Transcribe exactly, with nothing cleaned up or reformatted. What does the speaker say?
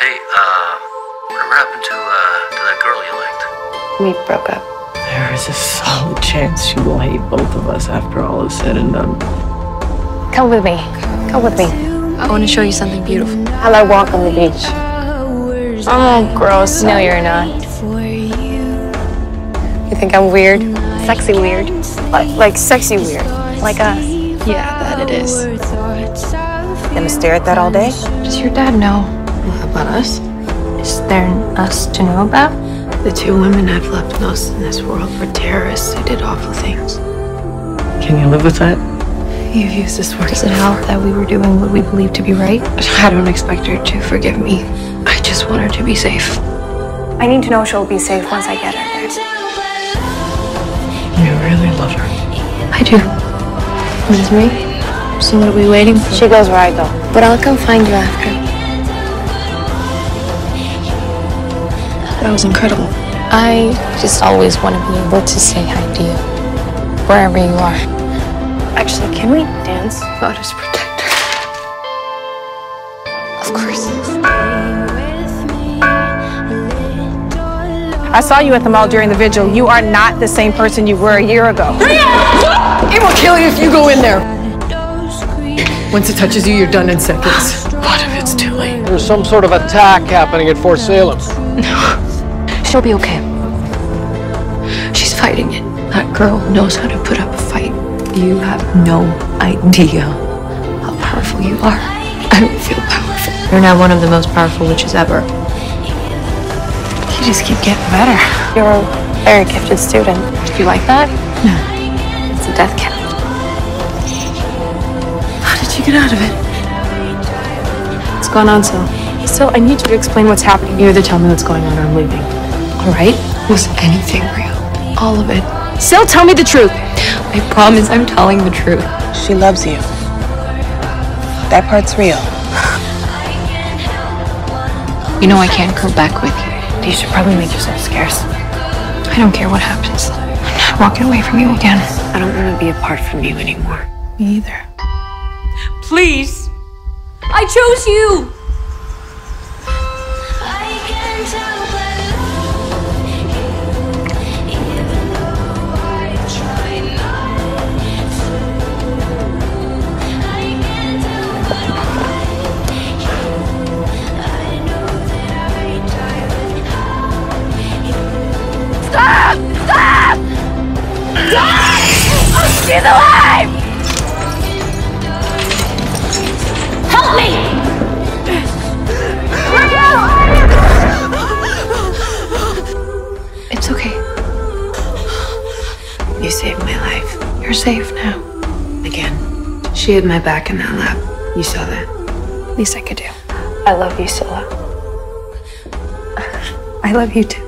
Hey, uh, whatever happened to, uh, to that girl you liked? We broke up. There is a solid chance she will hate both of us after all is said and done. Come with me. Come with me. I want to show you something beautiful. How about a walk on the beach? Oh, gross. No, you're not. You think I'm weird? Sexy weird? Like, like sexy weird. Like us. Yeah, that it is. You gonna stare at that all day? Does your dad know? What about us? Is there us to know about? The two women have left us in this world for terrorists who did awful things. Can you live with that? You've used this word. Does it help that we were doing what we believed to be right? I don't expect her to forgive me. I just want her to be safe. I need to know she'll be safe once I get her there. You really love her. I do. It is me. So what are we waiting for? She goes where I go. But I'll come find you after. That was incredible. I just always want to be able to say hi to you, wherever you are. Actually, can we dance? Lotus protector. Of course. I saw you at the mall during the vigil. You are not the same person you were a year ago. It will kill you if you go in there. Once it touches you, you're done in seconds. What if it's too late? There's some sort of attack happening at Fort Salem. No. She'll be okay. She's fighting it. That girl knows how to put up a fight. You have no idea how powerful you are. I don't feel powerful. You're now one of the most powerful witches ever. You just keep getting better. You're a very gifted student. Do you like that? No. It's a death count. How did you get out of it? What's going on, Sil? Sil, I need you to explain what's happening. You either tell me what's going on or I'm leaving. All right? Was anything real? All of it. Sil, tell me the truth. I promise I'm telling the truth. She loves you. That part's real. You know I can't go back with you. You should probably make yourself scarce. I don't care what happens. I'm not walking away from you again. I don't want to be apart from you anymore. Me either. Please! I chose you! She's alive! Help me! It's okay. You saved my life. You're safe now. Again. She had my back in that lab. You saw that. Least I could do. I love you, Scylla. I love you too.